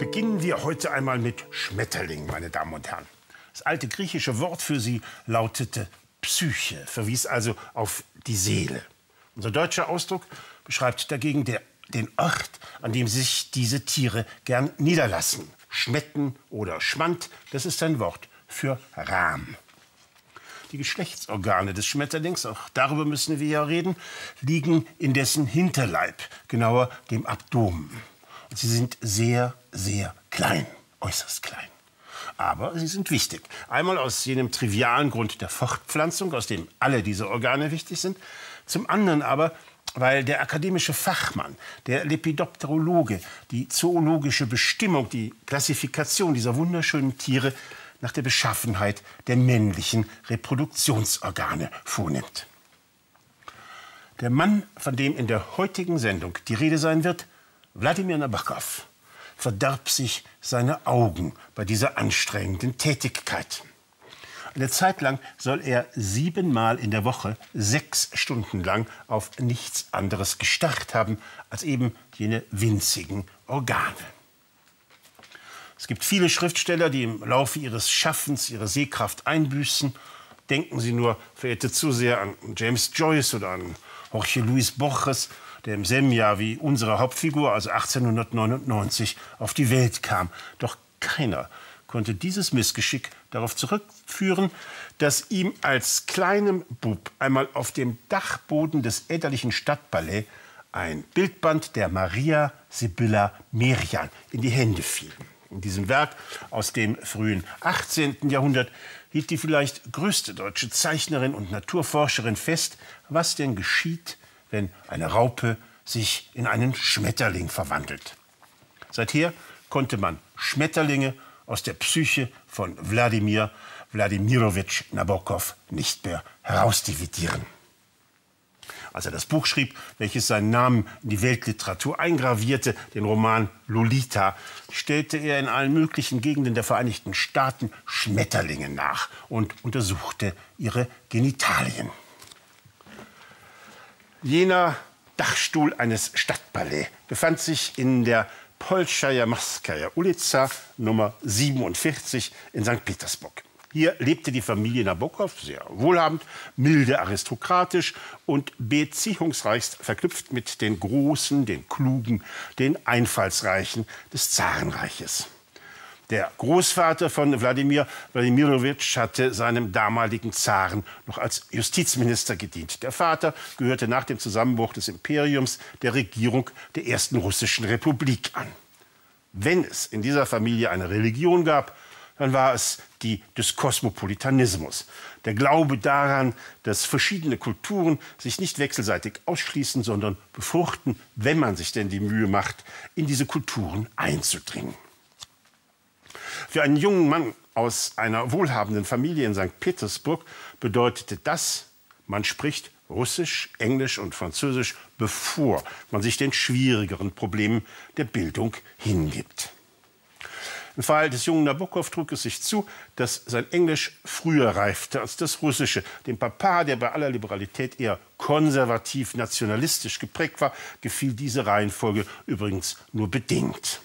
Beginnen wir heute einmal mit Schmetterling, meine Damen und Herren. Das alte griechische Wort für sie lautete Psyche, verwies also auf die Seele. Unser deutscher Ausdruck beschreibt dagegen den Ort, an dem sich diese Tiere gern niederlassen. Schmetten oder Schmand, das ist ein Wort für Rahm. Die Geschlechtsorgane des Schmetterlings, auch darüber müssen wir ja reden, liegen in dessen Hinterleib, genauer dem Abdomen. Und sie sind sehr, sehr klein, äußerst klein. Aber sie sind wichtig. Einmal aus jenem trivialen Grund der Fortpflanzung, aus dem alle diese Organe wichtig sind. Zum anderen aber, weil der akademische Fachmann, der Lepidopterologe, die zoologische Bestimmung, die Klassifikation dieser wunderschönen Tiere nach der Beschaffenheit der männlichen Reproduktionsorgane vornimmt. Der Mann, von dem in der heutigen Sendung die Rede sein wird, Vladimir Nabokov, verdarb sich seine Augen bei dieser anstrengenden Tätigkeit. Eine Zeit lang soll er 7-mal in der Woche 6 Stunden lang auf nichts anderes gestarrt haben als eben jene winzigen Organe. Es gibt viele Schriftsteller, die im Laufe ihres Schaffens ihre Sehkraft einbüßen. Denken Sie nur, verehrte Zuseher, an James Joyce oder an Jorge Luis Borges, der im selben Jahr wie unsere Hauptfigur, also 1899, auf die Welt kam. Doch keiner konnte dieses Missgeschick darauf zurückführen, dass ihm als kleinem Bub einmal auf dem Dachboden des elterlichen Stadtballets ein Bildband der Maria Sibylla Merian in die Hände fiel. In diesem Werk aus dem frühen 18. Jahrhundert hielt die vielleicht größte deutsche Zeichnerin und Naturforscherin fest, was denn geschieht, wenn eine Raupe sich in einen Schmetterling verwandelt. Seither konnte man Schmetterlinge aus der Psyche von Wladimir Vladimirovich Nabokov nicht mehr herausdividieren. Als er das Buch schrieb, welches seinen Namen in die Weltliteratur eingravierte, den Roman Lolita, stellte er in allen möglichen Gegenden der Vereinigten Staaten Schmetterlinge nach und untersuchte ihre Genitalien. Jener Dachstuhl eines Stadtballets befand sich in der Bolschaja Morskaja Uliza Nummer 47 in St. Petersburg. Hier lebte die Familie Nabokov, sehr wohlhabend, milde aristokratisch und beziehungsreichst verknüpft mit den Großen, den Klugen, den Einfallsreichen des Zarenreiches. Der Großvater von Wladimir Wladimirovich hatte seinem damaligen Zaren noch als Justizminister gedient. Der Vater gehörte nach dem Zusammenbruch des Imperiums der Regierung der ersten russischen Republik an. Wenn es in dieser Familie eine Religion gab, dann war es die des Kosmopolitanismus. Der Glaube daran, dass verschiedene Kulturen sich nicht wechselseitig ausschließen, sondern befruchten, wenn man sich denn die Mühe macht, in diese Kulturen einzudringen. Für einen jungen Mann aus einer wohlhabenden Familie in St. Petersburg bedeutete das, man spricht Russisch, Englisch und Französisch, bevor man sich den schwierigeren Problemen der Bildung hingibt. Im Fall des jungen Nabokov trug es sich zu, dass sein Englisch früher reifte als das Russische. Dem Papa, der bei aller Liberalität eher konservativ-nationalistisch geprägt war, gefiel diese Reihenfolge übrigens nur bedingt.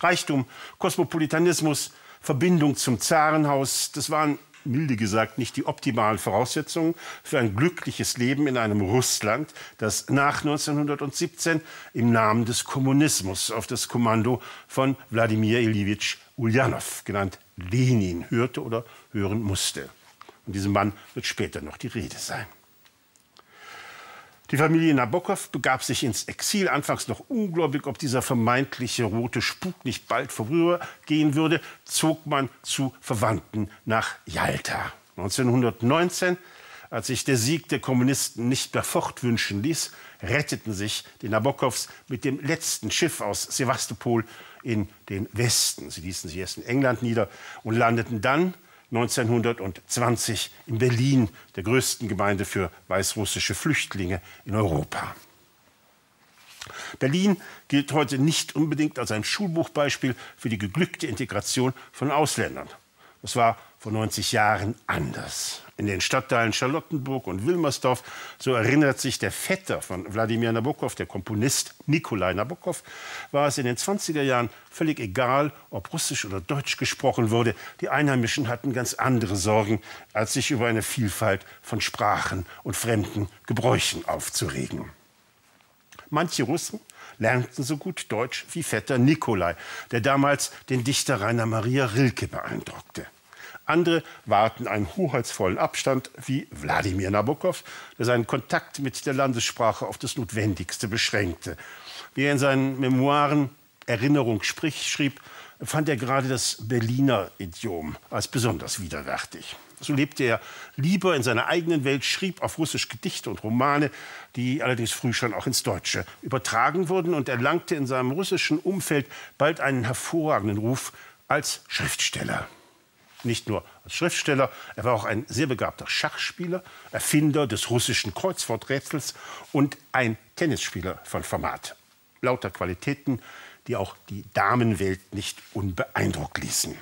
Reichtum, Kosmopolitanismus, Verbindung zum Zarenhaus, das waren, milde gesagt, nicht die optimalen Voraussetzungen für ein glückliches Leben in einem Russland, das nach 1917 im Namen des Kommunismus auf das Kommando von Wladimir Iljewitsch Uljanow, genannt Lenin, hörte oder hören musste. Und diesem Mann wird später noch die Rede sein. Die Familie Nabokov begab sich ins Exil, anfangs noch ungläubig, ob dieser vermeintliche rote Spuk nicht bald vorübergehen würde, zog man zu Verwandten nach Jalta. 1919, als sich der Sieg der Kommunisten nicht mehr fortwünschen ließ, retteten sich die Nabokovs mit dem letzten Schiff aus Sewastopol in den Westen. Sie ließen sich erst in England nieder und landeten dann 1920 in Berlin, der größten Gemeinde für weißrussische Flüchtlinge in Europa. Berlin gilt heute nicht unbedingt als ein Schulbuchbeispiel für die geglückte Integration von Ausländern. Das war vor 90 Jahren anders. in den Stadtteilen Charlottenburg und Wilmersdorf. So erinnert sich der Vetter von Wladimir Nabokov, der Komponist Nikolai Nabokov, war es in den 20er Jahren völlig egal, ob Russisch oder Deutsch gesprochen wurde. Die Einheimischen hatten ganz andere Sorgen, als sich über eine Vielfalt von Sprachen und fremden Gebräuchen aufzuregen. Manche Russen lernten so gut Deutsch wie Vetter Nikolai, der damals den Dichter Rainer Maria Rilke beeindruckte. Andere wahrten einen hoheitsvollen Abstand, wie Wladimir Nabokov, der seinen Kontakt mit der Landessprache auf das Notwendigste beschränkte. Wie er in seinen Memoiren Erinnerung schrieb, fand er gerade das Berliner Idiom als besonders widerwärtig. So lebte er lieber in seiner eigenen Welt, schrieb auf Russisch Gedichte und Romane, die allerdings früh schon auch ins Deutsche übertragen wurden, und erlangte in seinem russischen Umfeld bald einen hervorragenden Ruf als Schriftsteller. Nicht nur als Schriftsteller, er war auch ein sehr begabter Schachspieler, Erfinder des russischen Kreuzworträtsels und ein Tennisspieler von Format. Lauter Qualitäten, die auch die Damenwelt nicht unbeeindruckt ließen.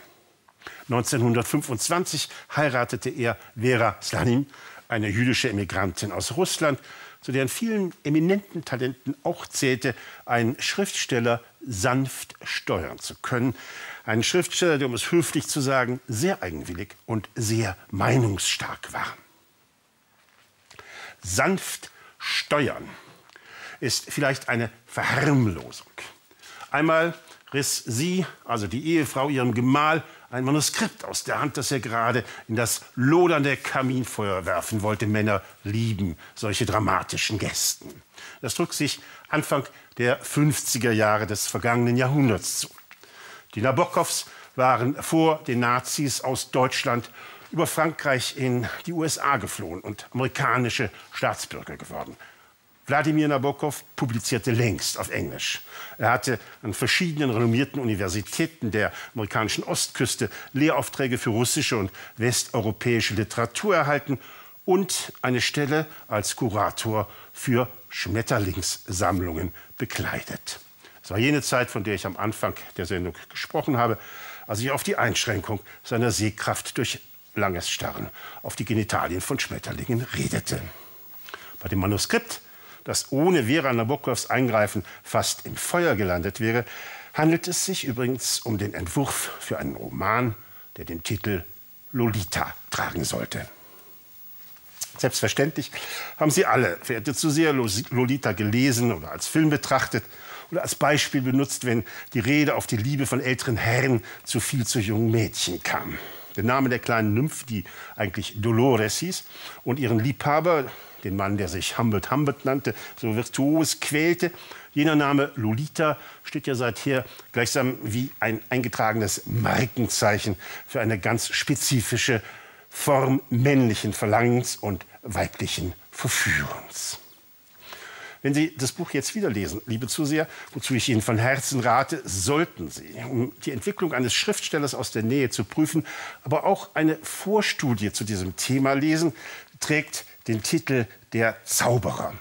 1925 heiratete er Véra Slonim, eine jüdische Emigrantin aus Russland, zu deren vielen eminenten Talenten auch zählte, einen Schriftsteller sanft steuern zu können. Einen Schriftsteller, der, um es höflich zu sagen, sehr eigenwillig und sehr meinungsstark war. Sanft steuern ist vielleicht eine Verharmlosung. Einmal riss sie, also die Ehefrau, ihrem Gemahl ein Manuskript aus der Hand, das er gerade in das lodernde Kaminfeuer werfen wollte. Männer lieben solche dramatischen Gesten. Das trug sich Anfang der 50er Jahre des vergangenen Jahrhunderts zu. Die Nabokovs waren vor den Nazis aus Deutschland über Frankreich in die USA geflohen und amerikanische Staatsbürger geworden. Wladimir Nabokov publizierte längst auf Englisch. Er hatte an verschiedenen renommierten Universitäten der amerikanischen Ostküste Lehraufträge für russische und westeuropäische Literatur erhalten und eine Stelle als Kurator für Schmetterlingssammlungen bekleidet. Es war jene Zeit, von der ich am Anfang der Sendung gesprochen habe, als ich auf die Einschränkung seiner Sehkraft durch langes Starren auf die Genitalien von Schmetterlingen redete. Bei dem Manuskript, das ohne Véra Nabokovs Eingreifen fast im Feuer gelandet wäre, handelt es sich übrigens um den Entwurf für einen Roman, der den Titel Lolita tragen sollte. Selbstverständlich haben Sie alle, verehrte Zuseher, Lolita gelesen oder als Film betrachtet oder als Beispiel benutzt, wenn die Rede auf die Liebe von älteren Herren zu viel zu jungen Mädchen kam. Der Name der kleinen Nymphe, die eigentlich Dolores hieß, und ihren Liebhaber, den Mann, der sich Humbert Humbert nannte, so virtuos quälte. Jener Name Lolita steht ja seither gleichsam wie ein eingetragenes Markenzeichen für eine ganz spezifische Form männlichen Verlangens und weiblichen Verführens. Wenn Sie das Buch jetzt wieder lesen, liebe Zuseher, wozu ich Ihnen von Herzen rate, sollten Sie, um die Entwicklung eines Schriftstellers aus der Nähe zu prüfen, aber auch eine Vorstudie zu diesem Thema lesen, trägt den Titel Der Zauberer.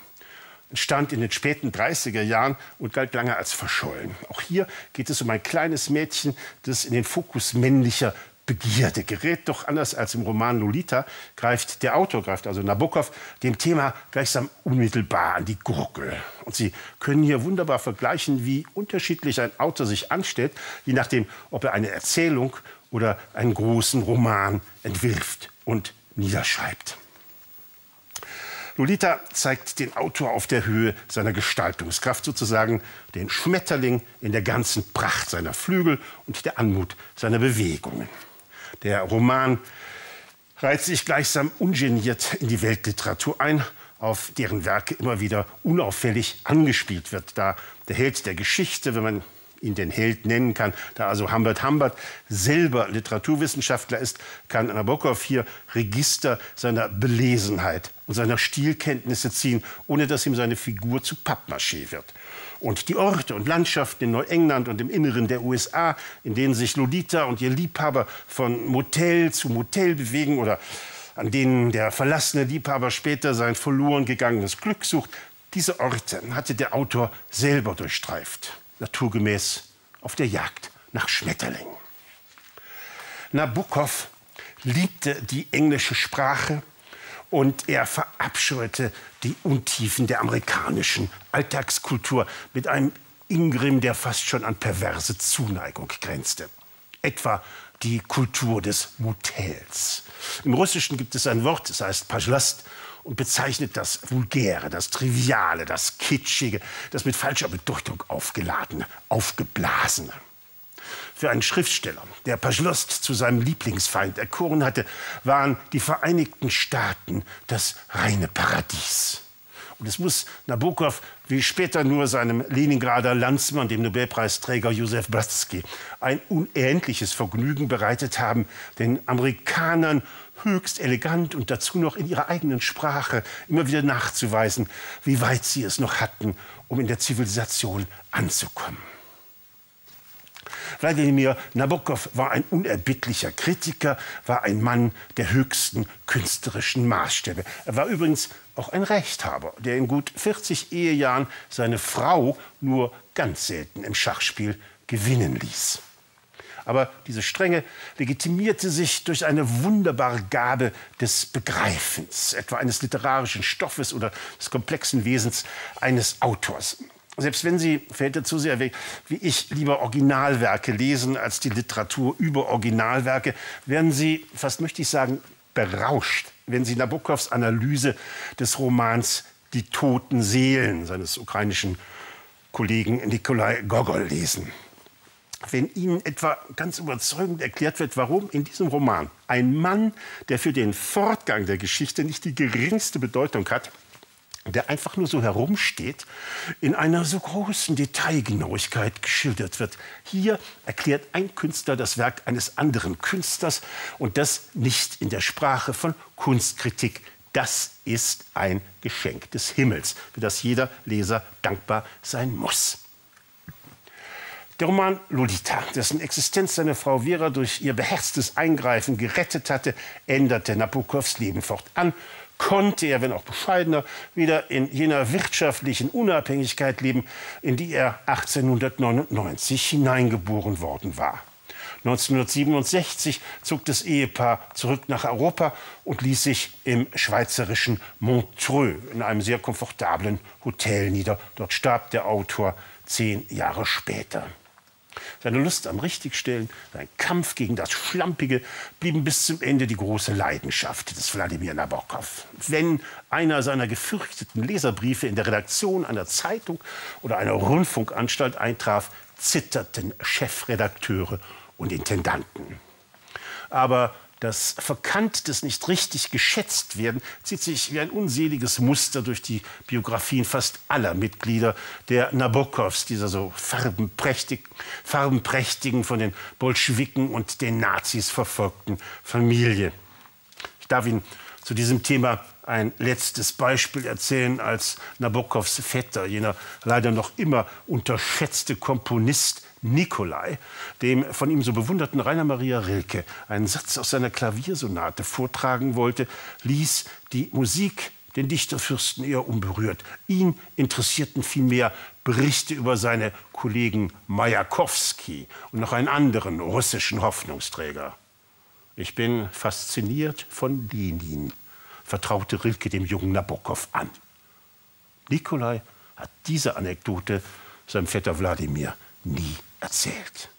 Entstand in den späten 30er Jahren und galt lange als verschollen. Auch hier geht es um ein kleines Mädchen, das in den Fokus männlicher Begierde gerät. Doch anders als im Roman Lolita greift der Autor, also Nabokov, dem Thema gleichsam unmittelbar an die Gurgel. Und Sie können hier wunderbar vergleichen, wie unterschiedlich ein Autor sich anstellt, je nachdem, ob er eine Erzählung oder einen großen Roman entwirft und niederschreibt. Lolita zeigt den Autor auf der Höhe seiner Gestaltungskraft, sozusagen den Schmetterling in der ganzen Pracht seiner Flügel und der Anmut seiner Bewegungen. Der Roman reiht sich gleichsam ungeniert in die Weltliteratur ein, auf deren Werke immer wieder unauffällig angespielt wird. Da der Held der Geschichte, wenn man ihn den Held nennen kann, da also Humbert Humbert selber Literaturwissenschaftler ist, kann Nabokov hier Register seiner Belesenheit und seiner Stilkenntnisse ziehen, ohne dass ihm seine Figur zu Pappmaché wird. Und die Orte und Landschaften in Neuengland und im Inneren der USA, in denen sich Lolita und ihr Liebhaber von Motel zu Motel bewegen oder an denen der verlassene Liebhaber später sein verloren gegangenes Glück sucht, diese Orte hatte der Autor selber durchstreift. Naturgemäß auf der Jagd nach Schmetterlingen. Nabokov liebte die englische Sprache und er verabscheute die Untiefen der amerikanischen Alltagskultur mit einem Ingrimm, der fast schon an perverse Zuneigung grenzte. Etwa die Kultur des Motels. Im Russischen gibt es ein Wort, das heißt Pajlast, und bezeichnet das Vulgäre, das Triviale, das Kitschige, das mit falscher Bedeutung aufgeladene, aufgeblasene. Für einen Schriftsteller, der Pajlost zu seinem Lieblingsfeind erkoren hatte, waren die Vereinigten Staaten das reine Paradies. Und es muss Nabokov wie später nur seinem Leningrader Landsmann, dem Nobelpreisträger Josef Brodsky, ein unendliches Vergnügen bereitet haben, den Amerikanern höchst elegant und dazu noch in ihrer eigenen Sprache immer wieder nachzuweisen, wie weit sie es noch hatten, um in der Zivilisation anzukommen. Vladimir Nabokov war ein unerbittlicher Kritiker, war ein Mann der höchsten künstlerischen Maßstäbe. Er war übrigens auch ein Rechthaber, der in gut 40 Ehejahren seine Frau nur ganz selten im Schachspiel gewinnen ließ. Aber diese Strenge legitimierte sich durch eine wunderbare Gabe des Begreifens, etwa eines literarischen Stoffes oder des komplexen Wesens eines Autors. Selbst wenn Sie, fällt dazu sehr weg, wie ich, lieber Originalwerke lesen als die Literatur über Originalwerke, werden Sie, fast möchte ich sagen, berauscht, wenn Sie Nabokovs Analyse des Romans Die toten Seelen seines ukrainischen Kollegen Nikolai Gogol lesen. Wenn Ihnen etwa ganz überzeugend erklärt wird, warum in diesem Roman ein Mann, der für den Fortgang der Geschichte nicht die geringste Bedeutung hat, der einfach nur so herumsteht, in einer so großen Detailgenauigkeit geschildert wird. Hier erklärt ein Künstler das Werk eines anderen Künstlers und das nicht in der Sprache von Kunstkritik. Das ist ein Geschenk des Himmels, für das jeder Leser dankbar sein muss. Der Roman Lolita, dessen Existenz seine Frau Véra durch ihr beherztes Eingreifen gerettet hatte, änderte Nabokovs Leben fortan. Konnte er, wenn auch bescheidener, wieder in jener wirtschaftlichen Unabhängigkeit leben, in die er 1899 hineingeboren worden war. 1967 zog das Ehepaar zurück nach Europa und ließ sich im schweizerischen Montreux in einem sehr komfortablen Hotel nieder. Dort starb der Autor 10 Jahre später. Seine Lust am Richtigstellen, sein Kampf gegen das Schlampige blieben bis zum Ende die große Leidenschaft des Wladimir Nabokov. Wenn einer seiner gefürchteten Leserbriefe in der Redaktion einer Zeitung oder einer Rundfunkanstalt eintraf, zitterten Chefredakteure und Intendanten. Aber das verkannt des nicht richtig geschätzt werden zieht sich wie ein unseliges Muster durch die Biografien fast aller Mitglieder der Nabokovs, dieser so farbenprächtigen, von den Bolschewiken und den Nazis verfolgten Familie. Ich darf Ihnen zu diesem Thema ein letztes Beispiel erzählen, als Nabokovs Vetter, jener leider noch immer unterschätzte Komponist Nikolai, dem von ihm so bewunderten Rainer Maria Rilke, einen Satz aus seiner Klaviersonate vortragen wollte, ließ die Musik den Dichterfürsten eher unberührt. Ihn interessierten vielmehr Berichte über seine Kollegen Majakowski und noch einen anderen russischen Hoffnungsträger. Ich bin fasziniert von Lenin, vertraute Rilke dem jungen Nabokov an. Nikolai hat diese Anekdote seinem Vetter Wladimir nie erzählt.